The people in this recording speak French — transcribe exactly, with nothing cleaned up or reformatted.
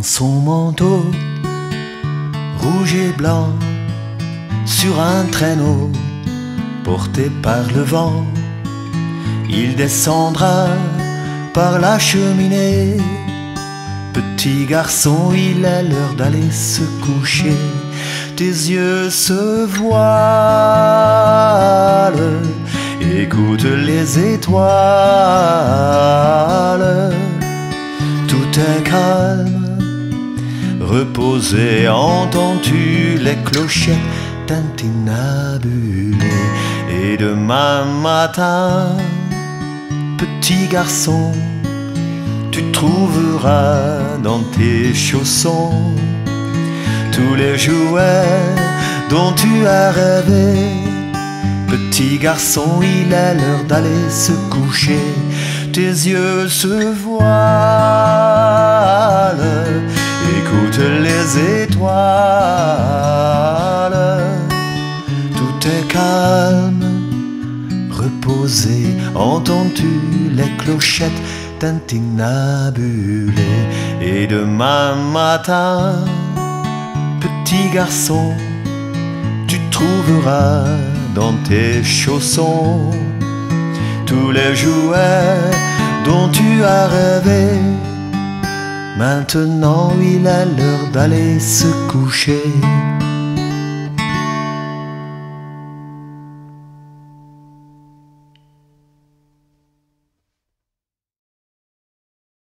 dans son manteau rouge et blanc, sur un traîneau porté par le vent, il descendra par la cheminée. Petit garçon, il est l'heure d'aller se coucher. Tes yeux se voilent, écoute les étoiles. Tout est calme, reposé, entends-tu les clochers tintinabulés? Et demain matin, petit garçon, tu trouveras dans tes chaussons tous les jouets dont tu as rêvé. Petit garçon, il est l'heure d'aller se coucher. Tes yeux se voilent, écoute les étoiles. Tout est calme, reposé, entends-tu les clochettes tintinabulées? Et demain matin, petit garçon, tu trouveras dans tes chaussons tous les jouets dont tu as rêvé. Maintenant, il est l'heure d'aller se coucher.